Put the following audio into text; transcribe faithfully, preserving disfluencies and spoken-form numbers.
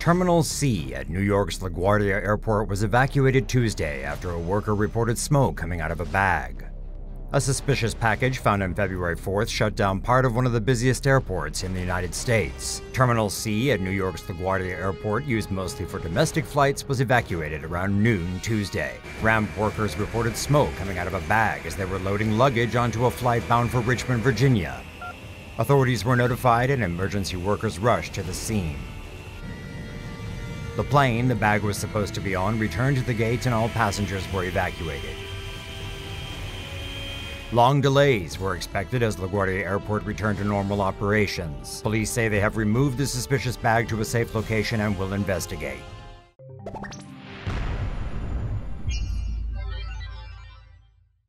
Terminal C at New York's LaGuardia Airport was evacuated Tuesday after a worker reported smoke coming out of a bag. A suspicious package found on February fourth shut down part of one of the busiest airports in the United States. Terminal C at New York's LaGuardia Airport, used mostly for domestic flights, was evacuated around noon Tuesday. Ramp workers reported smoke coming out of a bag as they were loading luggage onto a flight bound for Richmond, Virginia. Authorities were notified and emergency workers rushed to the scene. The plane the bag was supposed to be on returned to the gate and all passengers were evacuated. Long delays were expected as LaGuardia Airport returned to normal operations. Police say they have removed the suspicious bag to a safe location and will investigate.